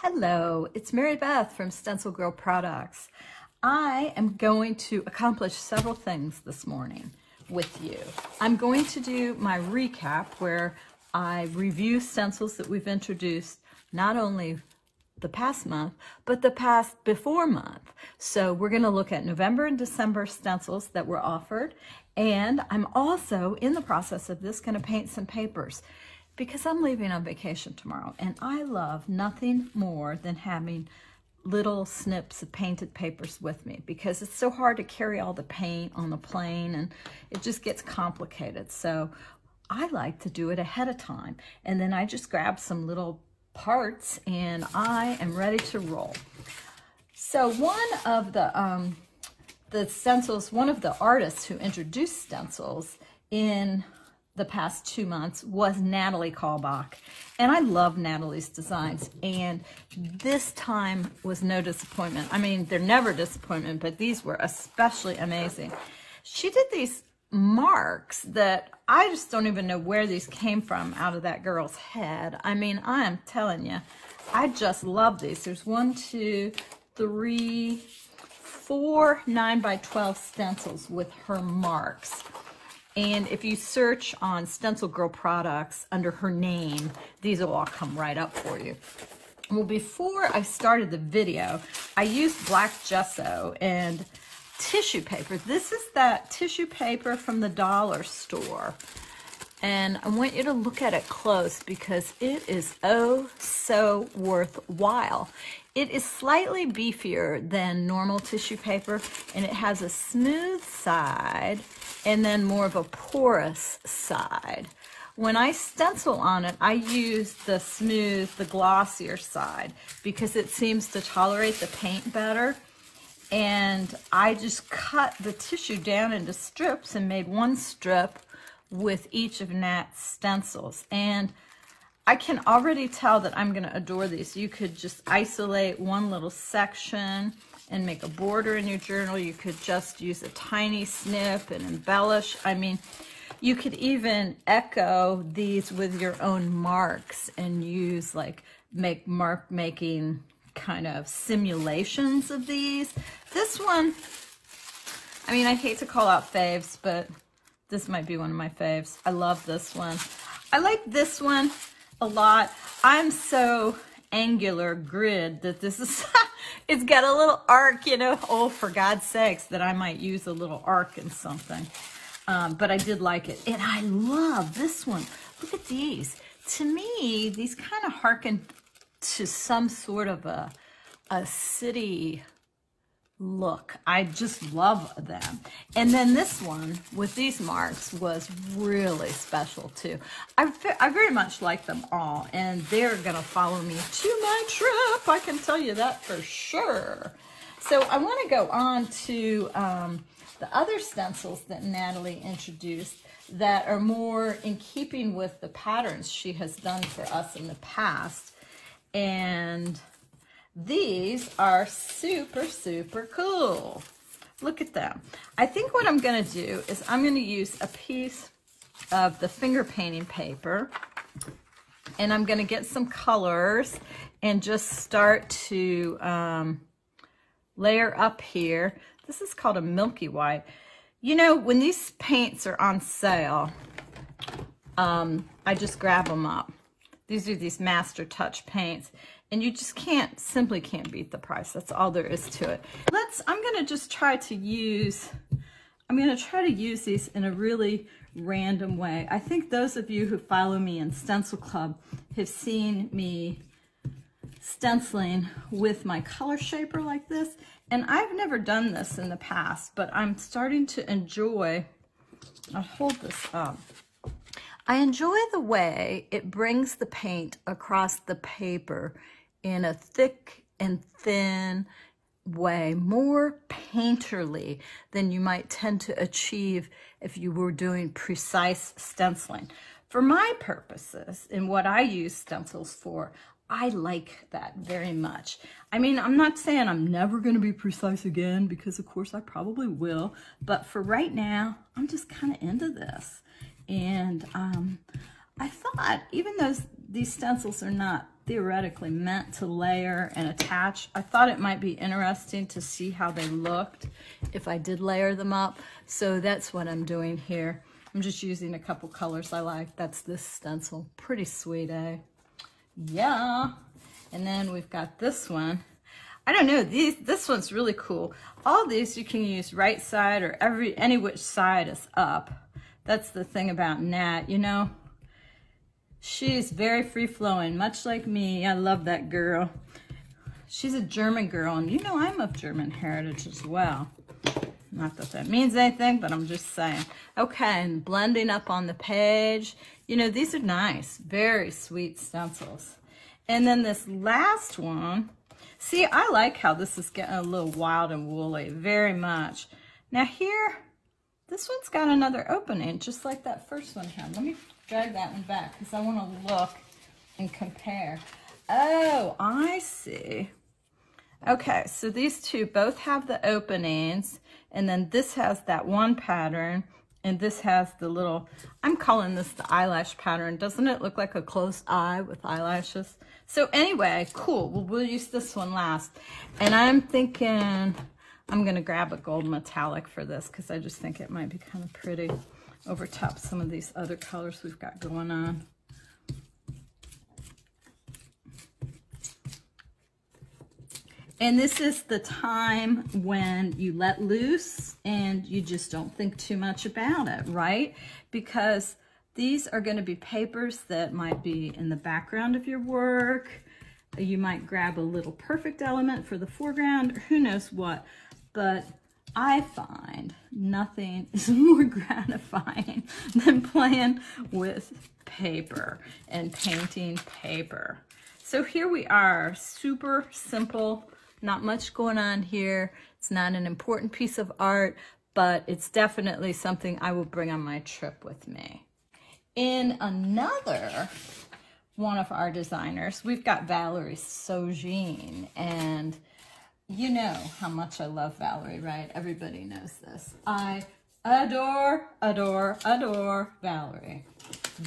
Hello, it's Mary Beth from Stencil Girl Products. I am going to accomplish several things this morning with you. I'm going to do my recap where I review stencils that we've introduced not only the past month, but the past before month. So we're going to look at November and December stencils that were offered. And I'm also in the process of this going to paint some papers because I'm leaving on vacation tomorrow. And I love nothing more than having little snips of painted papers with me because it's so hard to carry all the paint on the plane and it just gets complicated. So I like to do it ahead of time. And then I just grab some little parts and I am ready to roll. So one of the stencils, one of the artists who introduced stencils in the past 2 months was Natalie Kalbach. And I love Natalie's designs. And this time was no disappointment. I mean, they're never disappointment, but these were especially amazing. She did these marks that I just don't even know where these came from out of that girl's head. I mean, I am telling you, I just love these. There's 4 9x12 stencils with her marks. And if you search on Stencil Girl Products under her name, these will all come right up for you. Well, before I started the video, I used black gesso and tissue paper. This is that tissue paper from the dollar store. And I want you to look at it close because it is oh so worthwhile. It is slightly beefier than normal tissue paper, and it has a smooth side and then more of a porous side. When I stencil on it, I use the smooth, the glossier side because it seems to tolerate the paint better. And I just cut the tissue down into strips and made one strip with each of Nat's stencils. And I can already tell that I'm going to adore these. You could just isolate one little section and make a border in your journal. You could just use a tiny snip and embellish. I mean, you could even echo these with your own marks and use, like, make mark making kind of simulations of these. This one, I mean, I hate to call out faves, but this might be one of my faves. I love this one. I like this one a lot. I'm so angular grid that this is, it's got a little arc, you know. Oh, for God's sakes, that I might use a little arc in something. But I did like it. And I love this one. Look at these. To me, these kind of harken to some sort of a city look. I just love them. And then this one with these marks was really special too. I very much like them all, and they're gonna follow me to my trip. I can tell you that for sure. So I want to go on to the other stencils that Natalie introduced that are more in keeping with the patterns she has done for us in the past. And these are super, super cool. Look at them. I think what I'm going to do is I'm going to use a piece of the finger painting paper, and I'm going to get some colors and just start to layer up here. This is called a milky white. You know, when these paints are on sale, I just grab them up. These are these Master's Touch paints, and you just simply can't beat the price. That's all there is to it. I'm gonna try to use these in a really random way. I think those of you who follow me in Stencil Club have seen me stenciling with my color shaper like this, and I've never done this in the past, but I'm starting to enjoy, I'll hold this up. I enjoy the way it brings the paint across the paper in a thick and thin way, more painterly than you might tend to achieve if you were doing precise stenciling. For my purposes, and what I use stencils for, I like that very much. I mean, I'm not saying I'm never going to be precise again, because of course I probably will, but for right now, I'm just kind of into this. And I thought, even though these stencils are not theoretically meant to layer and attach. I thought it might be interesting to see how they looked if I did layer them up. So that's what I'm doing here. I'm just using a couple colors I like. That's this stencil. Pretty sweet, eh? Yeah. And then we've got this one. I don't know, this one's really cool. All these you can use right side or any which side is up. That's the thing about Nat, you know? She's very free-flowing, much like me. I love that girl. She's a German girl, and you know I'm of German heritage as well. Not that that means anything, but I'm just saying. Okay, and blending up on the page. You know, these are nice, very sweet stencils. And then this last one, see, I like how this is getting a little wild and woolly, very much. Now here, this one's got another opening, just like that first one had. Let me drag that one back because I want to look and compare. Oh, I see. Okay, so these two both have the openings, and then this has that one pattern, and this has the little, I'm calling this the eyelash pattern. Doesn't it look like a closed eye with eyelashes? So anyway, cool. Well, we'll use this one last. And I'm thinking I'm going to grab a gold metallic for this because I just think it might be kind of pretty over top some of these other colors we've got going on. And this is the time when you let loose and you just don't think too much about it, right? Because these are going to be papers that might be in the background of your work. You might grab a little perfect element for the foreground, or who knows what, but I find nothing is more gratifying than playing with paper and painting paper. So here we are, super simple, not much going on here. It's not an important piece of art, but it's definitely something I will bring on my trip with me. In another one of our designers, we've got Valerie Sjodin, and you know how much I love Valerie, right? Everybody knows this. I adore Valerie.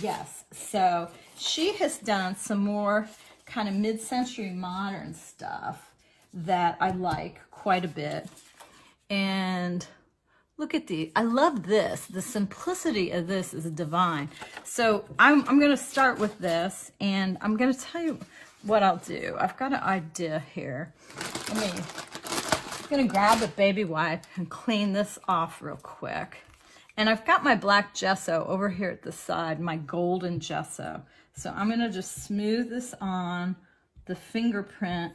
Yes, so she has done some more kind of mid-century modern stuff that I like quite a bit. And look at these. I love this. The simplicity of this is divine. So I'm going to start with this, and I'm going to tell you what I'll do. I've got an idea here. I'm gonna grab a baby wipe and clean this off real quick. And I've got my black gesso over here at the side, my golden gesso. So I'm gonna just smooth this on the fingerprint.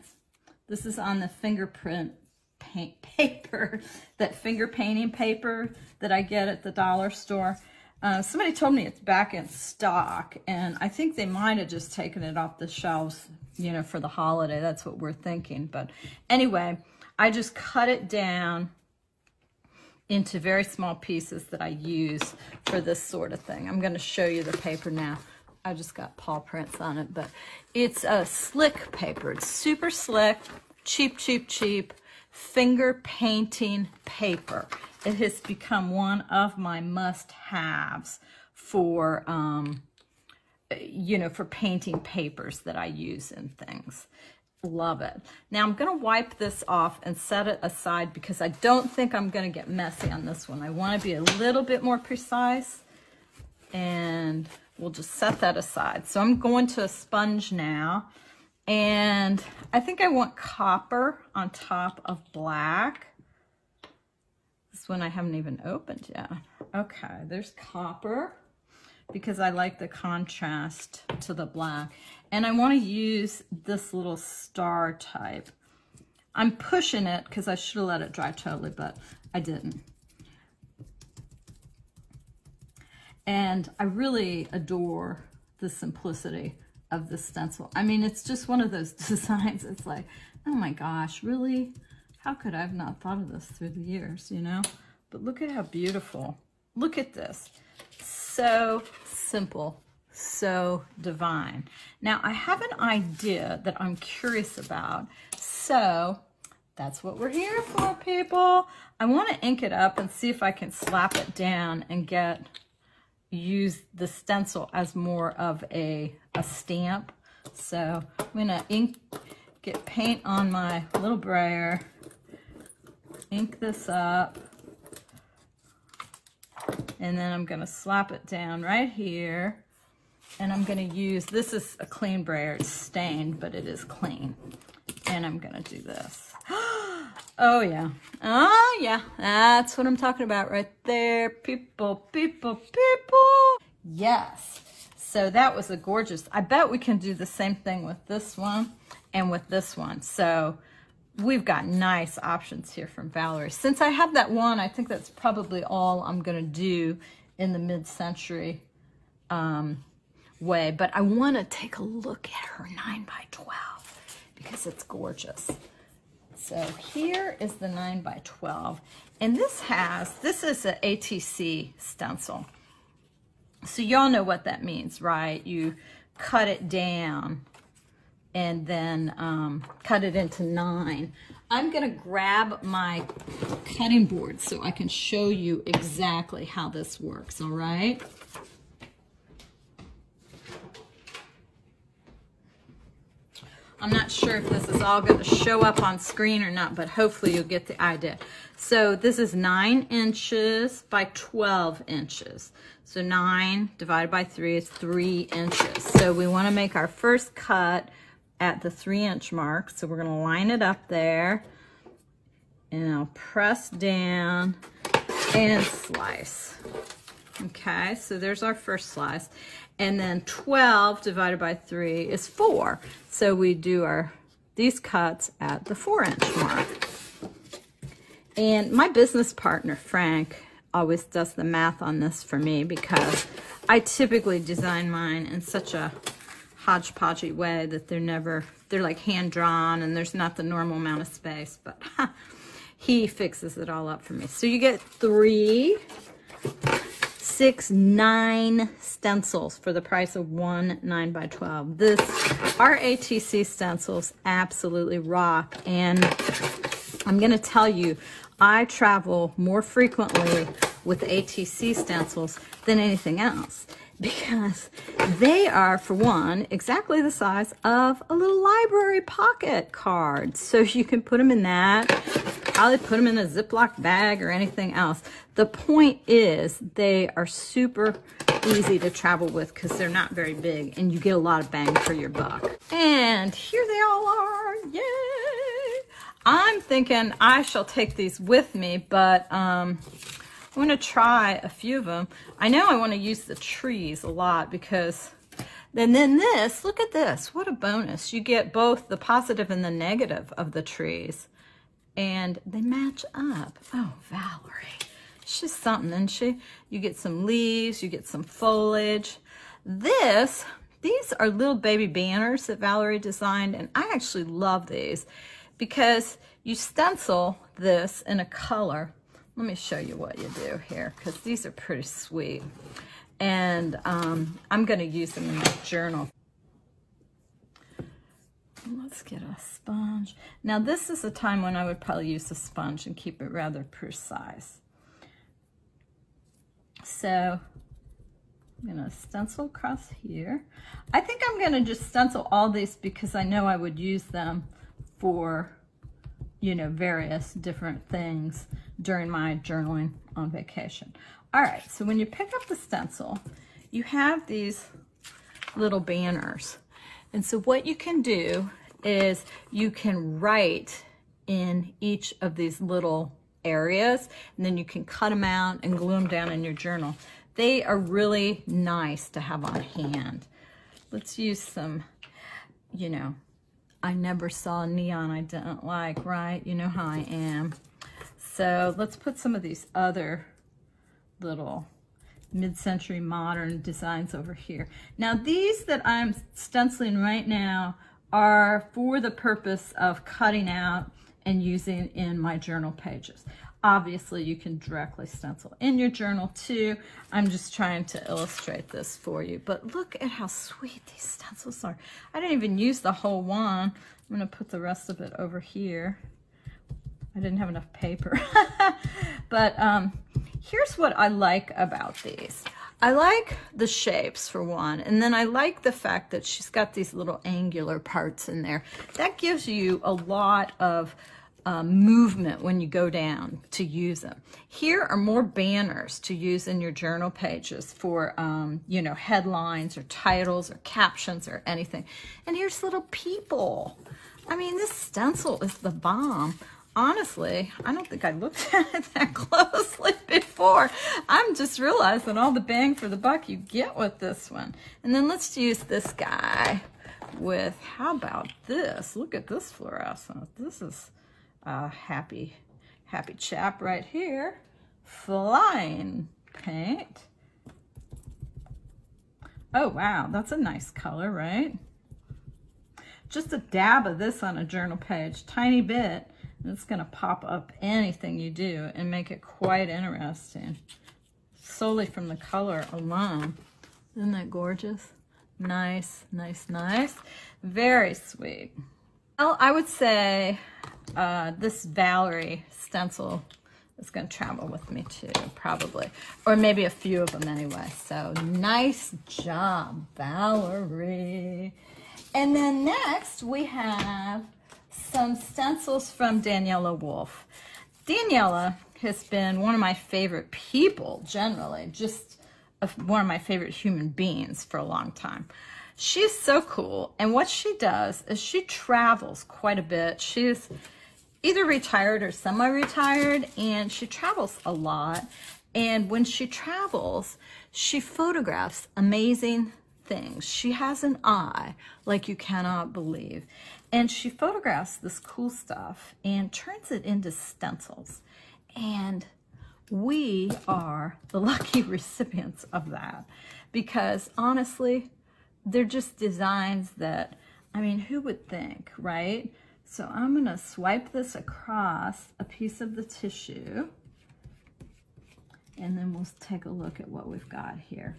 This is on the fingerprint paint paper, that finger painting paper that I get at the dollar store. Somebody told me it's back in stock, and I think they might have just taken it off the shelves, you know, for the holiday. That's what we're thinking. But anyway, I just cut it down into very small pieces that I use for this sort of thing. I'm going to show you the paper now. I just got paw prints on it, but it's a slick paper. It's super slick, cheap, finger painting paper. It has become one of my must-haves for, you know, for painting papers that I use and things. Love it. Now I'm going to wipe this off and set it aside because I don't think I'm going to get messy on this one. I want to be a little bit more precise, and we'll just set that aside. So I'm going to a sponge now, and I think I want copper on top of black. This one I haven't even opened yet. Okay, there's copper because I like the contrast to the black. And I want to use this little star type. I'm pushing it because I should have let it dry totally, but I didn't. And I really adore the simplicity of this stencil. I mean, it's just one of those designs. It's like, oh my gosh, really? How could I have not thought of this through the years, you know? But look at how beautiful. Look at this. So simple, so divine. Now, I have an idea that I'm curious about. So that's what we're here for, people. I want to ink it up and see if I can slap it down and use the stencil as more of a stamp So I'm gonna get paint on my little brayer, ink this up, and then I'm gonna slap it down right here. And I'm gonna use, this is a clean brayer, it's stained, but it is clean. And I'm gonna do this. Oh yeah, oh yeah, that's what I'm talking about right there. People, people, people. Yes, so that was a gorgeous, I bet we can do the same thing with this one and with this one. So we've got nice options here from Valerie. Since I have that one, I think that's probably all I'm gonna do in the mid-century way, but I want to take a look at her 9x12 because it's gorgeous. So here is the 9x12, and this is an ATC stencil. So y'all know what that means, right? You cut it down and then cut it into 9. I'm gonna grab my cutting board so I can show you exactly how this works. All right. I'm not sure if this is all going to show up on screen or not, but hopefully you'll get the idea. So this is 9 inches by 12 inches. So 9 divided by 3 is 3 inches. So we want to make our first cut at the 3-inch mark. So we're going to line it up there, and I'll press down and slice. Okay, so there's our first slice. And then 12 divided by 3 is 4. So we do these cuts at the 4-inch mark. And my business partner, Frank, always does the math on this for me because I typically design mine in such a hodgepodgey way that they're like hand-drawn and there's not the normal amount of space, but he fixes it all up for me. So you get 3, 6, 9 stencils for the price of one 9x12. Our ATC stencils absolutely rock. And I'm gonna tell you, I travel more frequently with ATC stencils than anything else because they are, for one, exactly the size of a little library pocket card. So you can put them in that. Probably put them in a Ziploc bag or anything else. The point is they are super easy to travel with because they're not very big and you get a lot of bang for your buck. And here they all are, yay! I'm thinking I shall take these with me, but I'm gonna try a few of them. I know I wanna use the trees a lot because, and then this, look at this, what a bonus. You get both the positive and the negative of the trees. And they match up. Oh, Valerie, she's something, isn't she? You get some leaves, you get some foliage. These are little baby banners that Valerie designed, and I actually love these because you stencil this in a color. Let me show you what you do here because these are pretty sweet. And I'm gonna use them in my journal. Let's get a sponge. Now this is a time when I would probably use a sponge and keep it rather precise. So I'm gonna stencil across here. I think I'm gonna just stencil all these because I know I would use them for, you know, various different things during my journaling on vacation. All right, so when you pick up the stencil, you have these little banners. And so what you can do is you can write in each of these little areas, and then you can cut them out and glue them down in your journal. They are really nice to have on hand. Let's use some, you know, I never saw neon I didn't like, right? You know how I am. So let's put some of these other little mid-century modern designs over here. Now these that I'm stenciling right now are for the purpose of cutting out and using in my journal pages. Obviously you can directly stencil in your journal too. I'm just trying to illustrate this for you, but look at how sweet these stencils are. I didn't even use the whole one. I'm gonna put the rest of it over here. I didn't have enough paper, but here's what I like about these. I like the shapes for one, and then I like the fact that she's got these little angular parts in there. That gives you a lot of movement when you go down to use them. Here are more banners to use in your journal pages for, you know, headlines or titles or captions or anything. And here's little people. I mean, this stencil is the bomb. Honestly, I don't think I looked at it that closely before. I'm just realizing all the bang for the buck you get with this one. And then let's use this guy with, how about this? Look at this fluorescent. This is a happy chap right here. Flying paint. Oh, wow, that's a nice color, right? Just a dab of this on a journal page, tiny bit. It's gonna pop up anything you do and make it quite interesting solely from the color alone. Isn't that gorgeous? Nice, nice, nice. Very sweet. Well, I would say this Valerie stencil is gonna travel with me too, probably. Or maybe a few of them anyway. So nice job, Valerie. And then next we have some stencils from Daniella Woolf. Daniella has been one of my favorite people generally, just one of my favorite human beings for a long time. She's so cool, and what she does is she travels quite a bit. She's either retired or semi-retired, and she travels a lot. And when she travels, she photographs amazing things. She has an eye like you cannot believe. And she photographs this cool stuff and turns it into stencils. And we are the lucky recipients of that, because honestly, they're just designs that, I mean, who would think, right? So I'm gonna swipe this across a piece of the tissue, and then we'll take a look at what we've got here.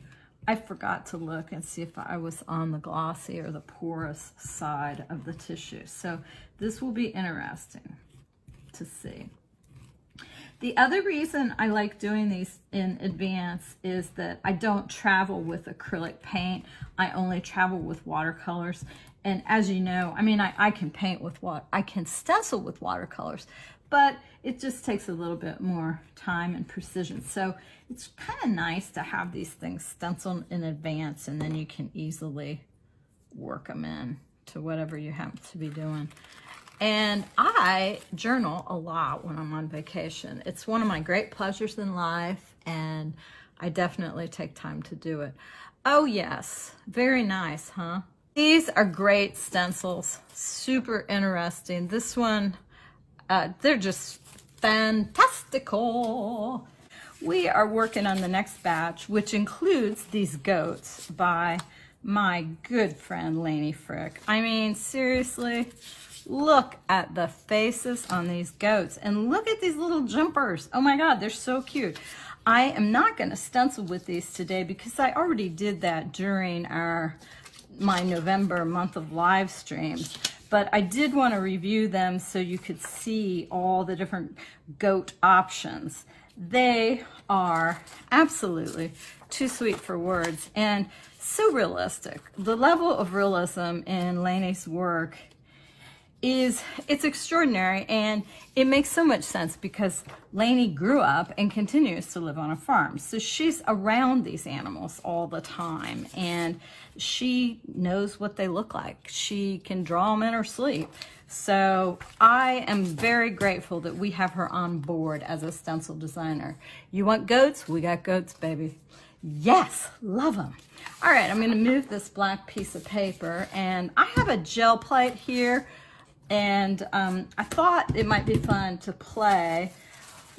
I forgot to look and see if I was on the glossy or the porous side of the tissue. So this will be interesting to see. The other reason I like doing these in advance is that I don't travel with acrylic paint. I only travel with watercolors. And as you know, I mean, I can paint with water, I can stencil with watercolors, but it just takes a little bit more time and precision. So it's kind of nice to have these things stenciled in advance, and then you can easily work them in to whatever you happen to be doing. And I journal a lot when I'm on vacation. It's one of my great pleasures in life, and I definitely take time to do it. Oh yes, very nice, huh? These are great stencils, super interesting. This one, they're just fantastical. We are working on the next batch, which includes these goats by my good friend Lanie Frick. I mean, seriously, look at the faces on these goats, and look at these little jumpers. Oh my God, they're so cute. I am not going to stencil with these today because I already did that during my November month of live streams. But I did want to review them so you could see all the different goat options. They are absolutely too sweet for words and so realistic. The level of realism in Lanie's work is, it's extraordinary, and it makes so much sense because Lanie grew up and continues to live on a farm. So she's around these animals all the time, and she knows what they look like. She can draw them in her sleep. So I am very grateful that we have her on board as a stencil designer. You want goats? We got goats, baby. Yes, love them. All right, I'm gonna move this black piece of paper, and I have a gel plate here, and I thought it might be fun to play.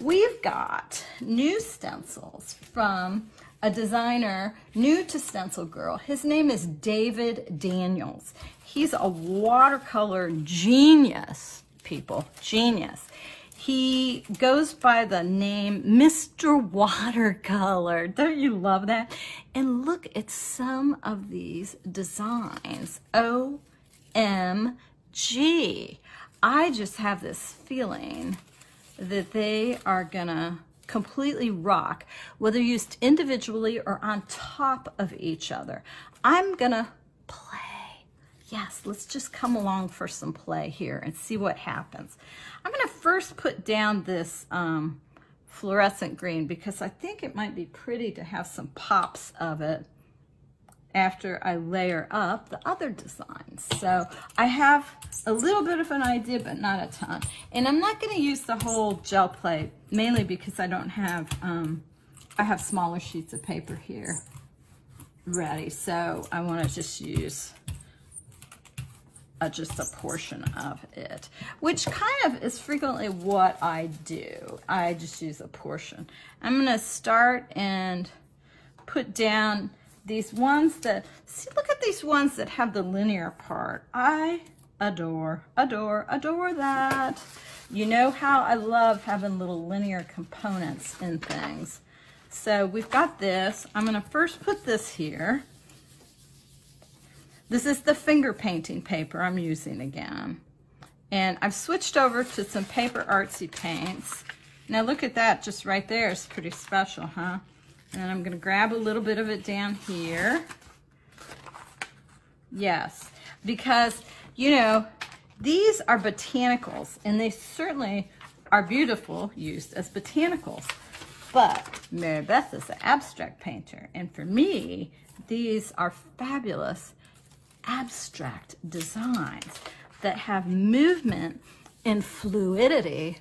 We've got new stencils from a designer new to Stencil Girl. His name is David Daniels. He's a watercolor genius, people, genius. He goes by the name Mr. Watercolor. Don't you love that? And look at some of these designs. OMG. I just have this feeling that they are gonna completely rock, whether used individually or on top of each other. I'm gonna play. Yes, let's just come along for some play here and see what happens. I'm gonna first put down this fluorescent green because I think it might be pretty to have some pops of it after I layer up the other designs. So I have a little bit of an idea, but not a ton. And I'm not gonna use the whole gel plate, mainly because I don't have, I have smaller sheets of paper here ready. So I wanna just use just a portion of it, which kind of is frequently what I do. I just use a portion. I'm gonna start and put down these ones that, see, look at these ones that have the linear part. I adore that. You know how I love having little linear components in things. So we've got this. I'm gonna first put this here. This is the finger painting paper I'm using again. And I've switched over to some Paper Artsy paints. Now look at that, just right there. It's pretty special, huh? And then I'm gonna grab a little bit of it down here. Yes, because, you know, these are botanicals and they certainly are beautiful used as botanicals, but Mary Beth is an abstract painter. And for me, these are fabulous abstract designs that have movement and fluidity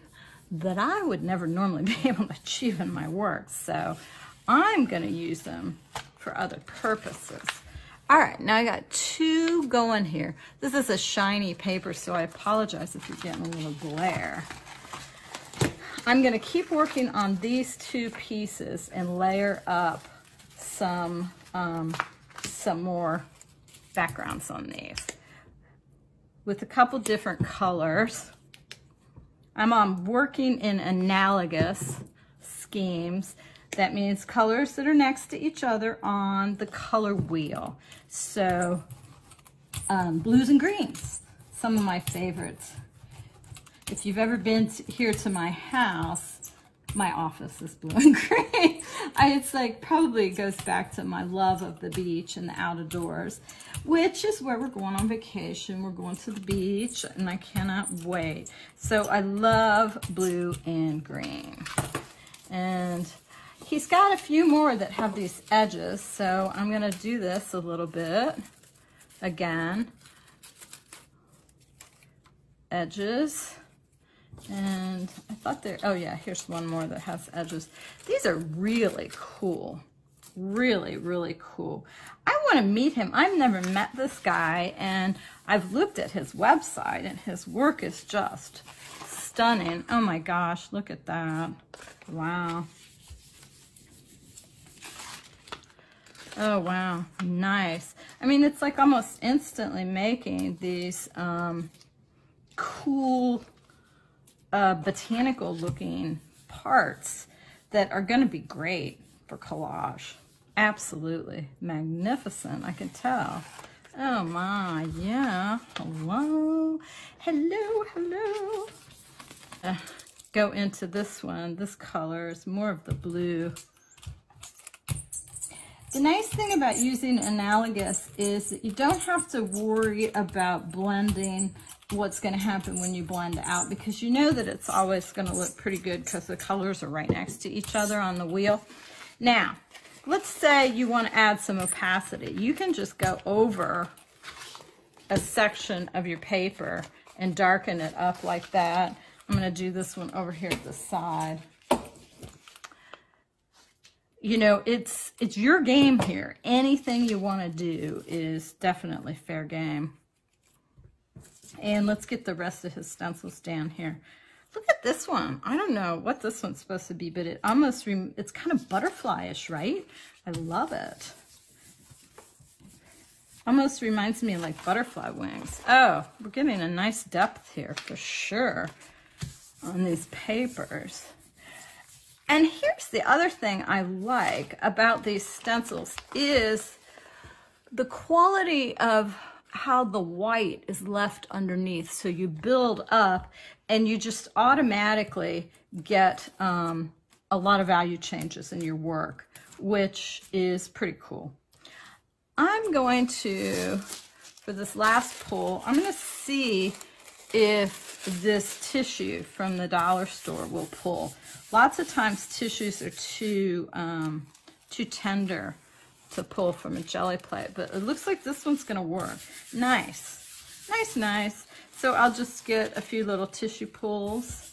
that I would never normally be able to achieve in my work. So I'm gonna use them for other purposes. All right, now I got two going here. This is a shiny paper, so I apologize if you're getting a little glare. I'm gonna keep working on these two pieces and layer up some more backgrounds on these with a couple different colors. I'm working in analogous schemes. That means colors that are next to each other on the color wheel. So blues and greens, some of my favorites. If you've ever been here to my house, my office is blue and green. It's like probably goes back to my love of the beach and the outdoors, which is where we're going on vacation. We're going to the beach and I cannot wait. So I love blue and green. And he's got a few more that have these edges. So I'm gonna do this a little bit again. Edges. And I thought there, oh yeah, here's one more that has edges. These are really cool, really, really cool. I want to meet him. I've never met this guy, and I've looked at his website, and his work is just stunning. Oh my gosh, look at that. Wow. Oh wow, nice. I mean, it's like almost instantly making these cool botanical looking parts that are going to be great for collage. Absolutely magnificent, I can tell. Oh my, yeah. Hello, hello, hello. Go into this one. This color is more of the blue. The nice thing about using analogous is that you don't have to worry about blending what's going to happen when you blend out, because you know that it's always going to look pretty good because the colors are right next to each other on the wheel. Now, let's say you want to add some opacity. You can just go over a section of your paper and darken it up like that. I'm going to do this one over here at the side. You know, it's your game here. Anything you want to do is definitely fair game. And let's get the rest of his stencils down here. Look at this one. I don't know what this one's supposed to be, but it almost, it's kind of butterfly-ish, right? I love it. Almost reminds me of like butterfly wings. Oh, we're getting a nice depth here for sure on these papers. And here's the other thing I like about these stencils is the quality of how the white is left underneath. So you build up and you just automatically get a lot of value changes in your work, which is pretty cool. I'm going to, for this last pull, I'm going to see if this tissue from the dollar store will pull. Lots of times tissues are too tender to pull from a jelly plate, but it looks like this one's going to work. Nice, nice, nice. So I'll just get a few little tissue pulls.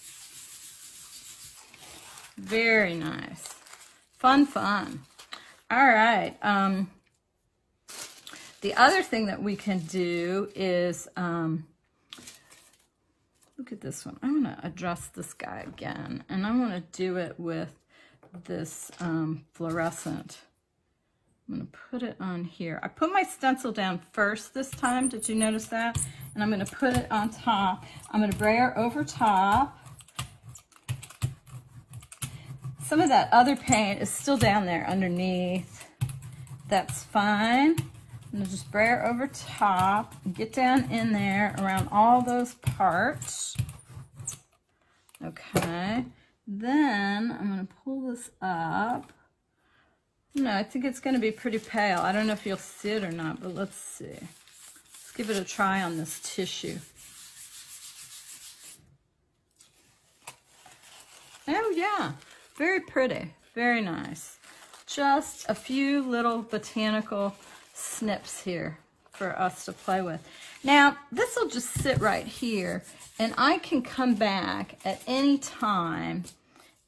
Very nice. Fun, fun. All right. The other thing that we can do is, look at this one. I'm going to adjust this guy again, and I want to do it with this fluorescent. I'm going to put it on here. I put my stencil down first this time. Did you notice that? And I'm going to put it on top. I'm going to brayer over top. Some of that other paint is still down there underneath. That's fine. I'm going to just brayer over top, get down in there around all those parts. Okay. Then I'm going to pull this up. No, I think it's going to be pretty pale. I don't know if you'll see it or not, but let's see. Let's give it a try on this tissue. Oh, yeah. Very pretty. Very nice. Just a few little botanical snips here for us to play with. Now, this will just sit right here, and I can come back at any time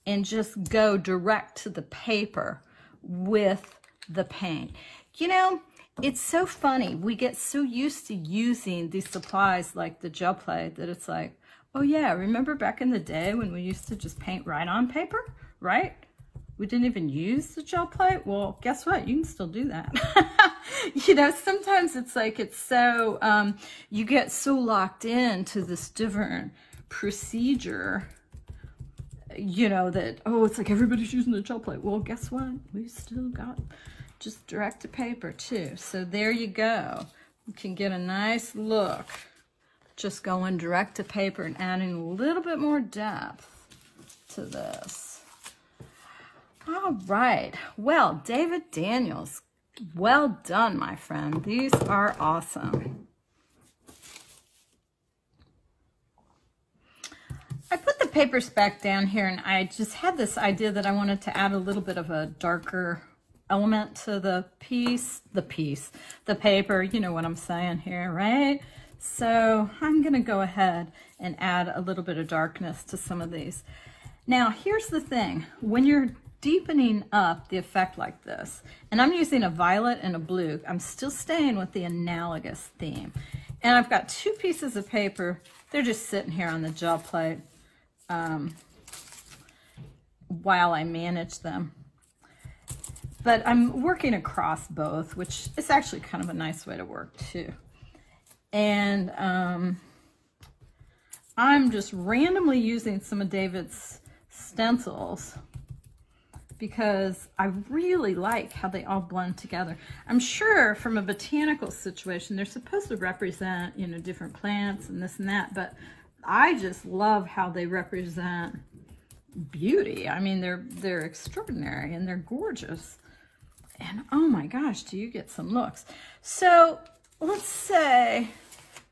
and just go direct to the paper with the paint. You know, it's so funny. We get so used to using these supplies like the gel plate that it's like, oh yeah, remember back in the day when we used to just paint right on paper, right? We didn't even use the gel plate. Well, guess what? You can still do that. You know, sometimes it's like, it's so, you get so locked into this different procedure, you know, that, oh, it's like everybody's using the gel plate. Well, guess what? We still got just direct to paper too. So there you go. You can get a nice look just going direct to paper and adding a little bit more depth to this. All right. Well, David Daniels, well done, my friend. These are awesome. I put the papers back down here, and I just had this idea that I wanted to add a little bit of a darker element to the paper. You know what I'm saying here, right? So I'm going to go ahead and add a little bit of darkness to some of these. Now, here's the thing. When you're deepening up the effect like this, and I'm using a violet and a blue, I'm still staying with the analogous theme, and I've got two pieces of paper. They're just sitting here on the gel plate while I manage them, but I'm working across both, which is actually kind of a nice way to work too. And I'm just randomly using some of David's stencils because I really like how they all blend together. I'm sure from a botanical situation, they're supposed to represent, you know, different plants and this and that, but I just love how they represent beauty. I mean, they're extraordinary and they're gorgeous. And oh my gosh, do you get some looks. So let's say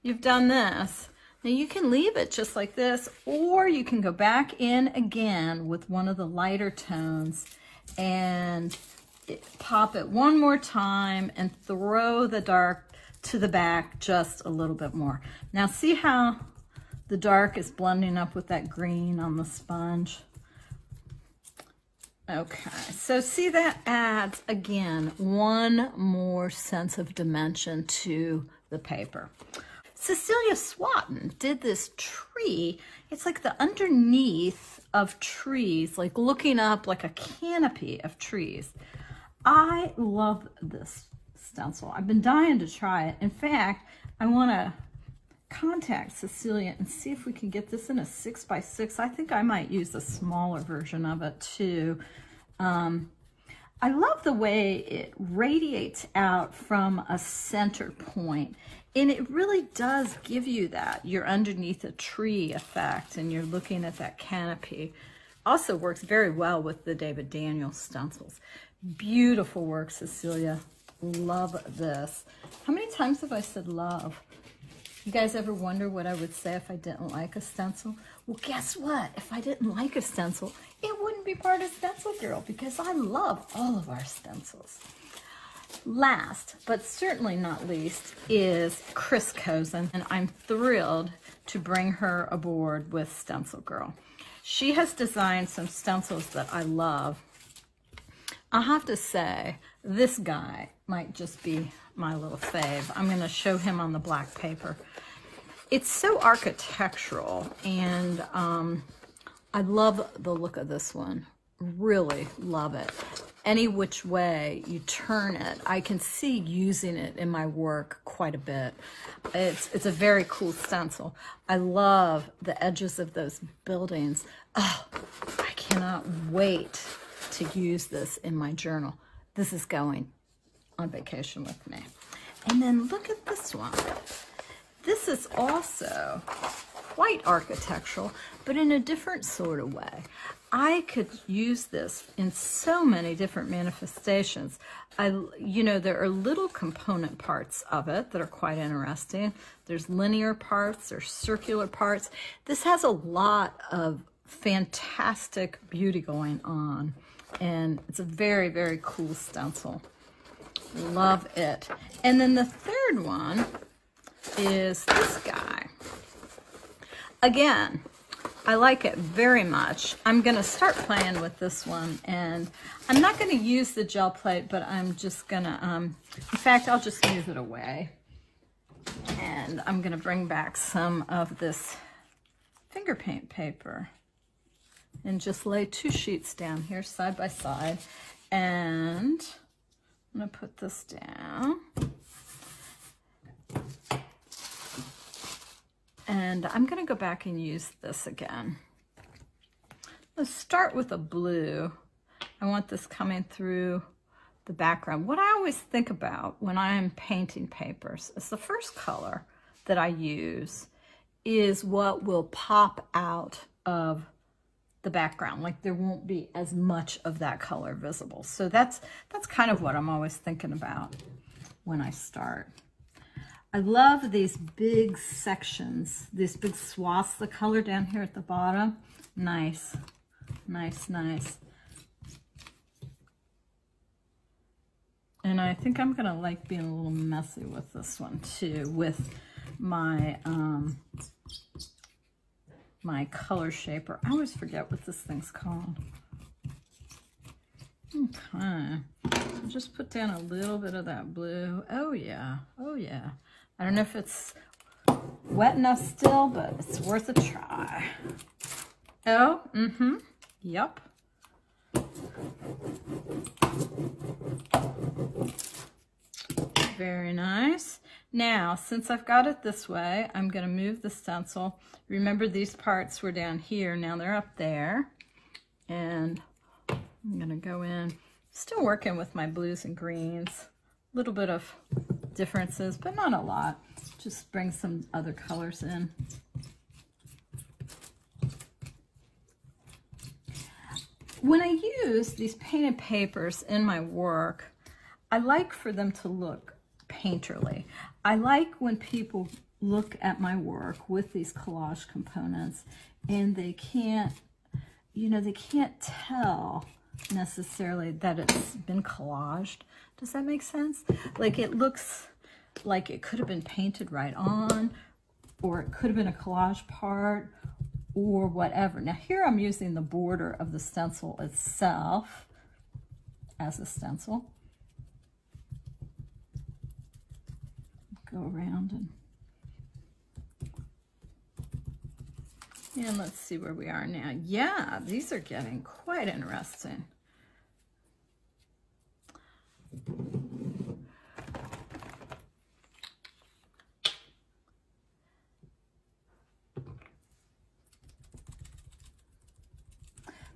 you've done this. Now you can leave it just like this, or you can go back in again with one of the lighter tones and pop it one more time and throw the dark to the back just a little bit more. Now see how the dark is blending up with that green on the sponge? Okay, so see, that adds again one more sense of dimension to the paper. Cecilia Swatton did this tree. It's like the underneath of trees, like looking up like a canopy of trees. I love this stencil. I've been dying to try it. In fact, I want to contact Cecilia and see if we can get this in a 6x6. I think I might use a smaller version of it too. I love the way it radiates out from a center point. And it really does give you that. You're underneath a tree effect and you're looking at that canopy Also works very well with the David Daniels stencils. Beautiful work, Cecilia. Love this. How many times have I said love? You guys ever wonder what I would say if I didn't like a stencil? Well, guess what? If I didn't like a stencil, it wouldn't be part of Stencil Girl, because I love all of our stencils. Last, but certainly not least, is Chris Cozen, and I'm thrilled to bring her aboard with Stencil Girl. She has designed some stencils that I love. I have to say, this guy might just be my little fave. I'm going to show him on the black paper. It's so architectural, and I love the look of this one. Really love it. Any which way you turn it, I can see using it in my work quite a bit. It's a very cool stencil. I love the edges of those buildings. Oh, I cannot wait to use this in my journal. This is going on vacation with me. And then look at this one. This is also quite architectural, but in a different sort of way. I could use this in so many different manifestations. You know, there are little component parts of it that are quite interesting. There's linear parts, there's circular parts. This has a lot of fantastic beauty going on, and it's a very, very cool stencil. Love it. And then the third one is this guy. Again, I like it very much. I'm going to start playing with this one, and I'm not going to use the gel plate, but I'm just going to, in fact, I'll just move it away, and I'm going to bring back some of this finger paint paper and just lay two sheets down here side by side, and I'm going to put this down. And I'm going to go back and use this again. Let's start with a blue. I want this coming through the background. What I always think about when I'm painting papers is the first color that I use is what will pop out of the background. Like, there won't be as much of that color visible. So that's kind of what I'm always thinking about when I start. I love these big sections, these big swaths, the color down here at the bottom. Nice, nice, nice. And I think I'm gonna like being a little messy with this one too, with my my color shaper. I always forget what this thing's called. Okay, I'll just put down a little bit of that blue. Oh yeah, oh yeah. I don't know if it's wet enough still, but it's worth a try. Oh, mm-hmm, yep. Very nice. Now, since I've got it this way, I'm gonna move the stencil. Remember, these parts were down here, now they're up there. And I'm gonna go in, still working with my blues and greens. A little bit of differences, but not a lot. Just bring some other colors in. When I use these painted papers in my work, I like for them to look painterly. I like when people look at my work with these collage components and they can't, you know, they can't tell necessarily that it's been collaged. Does that make sense? Like, it looks like it could have been painted right on, or it could have been a collage part, or whatever. Now here I'm using the border of the stencil itself as a stencil. Go around and let's see where we are now. Yeah, these are getting quite interesting.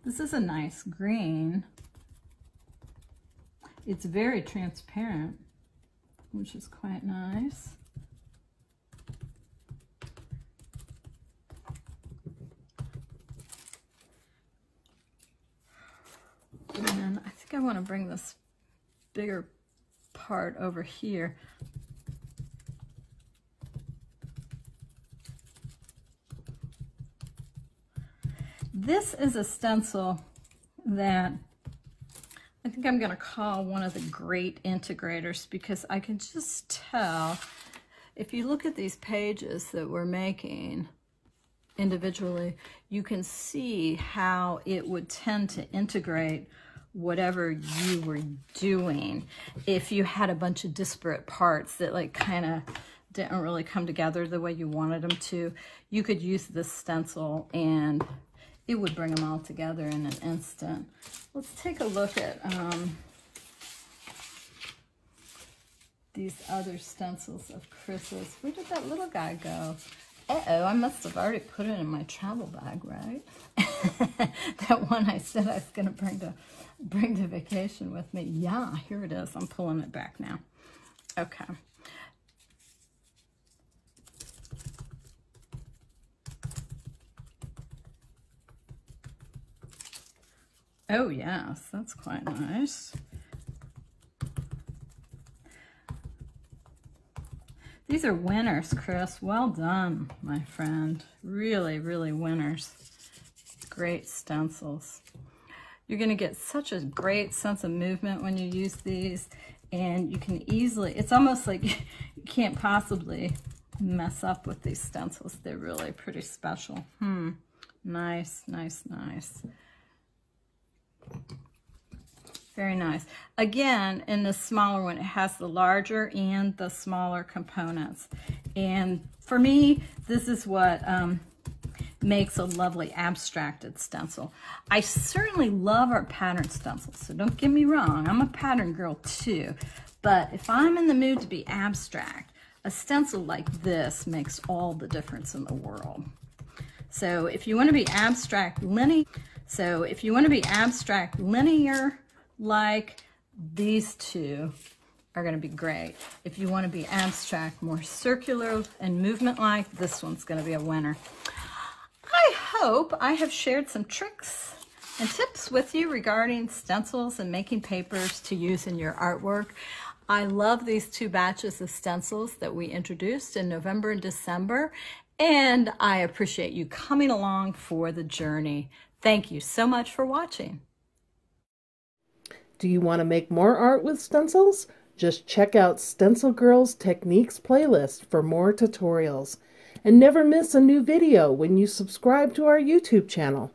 This is a nice green. It's very transparent, which is quite nice. I want to bring this bigger part over here. This is a stencil that I think I'm going to call one of the great integrators, because I can just tell, if you look at these pages that we're making individually, you can see how it would tend to integrate whatever you were doing. If you had a bunch of disparate parts that like kind of didn't really come together the way you wanted them to, you could use this stencil and it would bring them all together in an instant. Let's take a look at these other stencils of Chris's. Where did that little guy go? Uh-oh, I must have already put it in my travel bag, right? That one I said I was gonna bring to vacation with me. Yeah, here it is. I'm pulling it back now. Okay. Oh yes, that's quite nice. These are winners, Chris. Well done, my friend. Really, really winners. Great stencils. You're going to get such a great sense of movement when you use these, and you can easily, it's almost like you can't possibly mess up with these stencils. They're really pretty special. Nice, nice, nice. Very nice. Again, in the smaller one, it has the larger and the smaller components. And for me, this is what makes a lovely abstracted stencil. I certainly love our pattern stencils, so don't get me wrong. I'm a pattern girl too. But if I'm in the mood to be abstract, a stencil like this makes all the difference in the world. So if you want to be abstract linear, like these two are going to be great. If you want to be abstract, more circular and movement-like, this one's going to be a winner. I hope I have shared some tricks and tips with you regarding stencils and making papers to use in your artwork. I love these two batches of stencils that we introduced in November and December, and I appreciate you coming along for the journey. Thank you so much for watching. Do you want to make more art with stencils? Just check out Stencil Girl's Techniques playlist for more tutorials. And never miss a new video when you subscribe to our YouTube channel.